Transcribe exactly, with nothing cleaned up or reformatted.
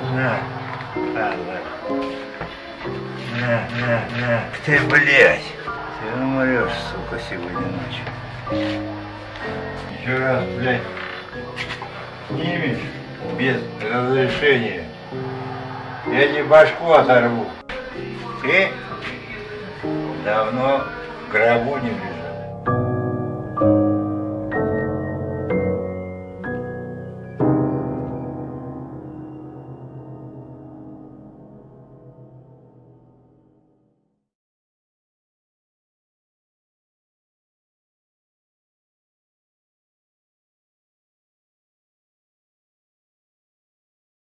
На, на, на, на, на, ты, блядь, ты умрешь, сука, сегодня ночью. Еще раз, блядь, снимешь без разрешения, я тебе башку оторву. Ты давно в гробу не лежишь.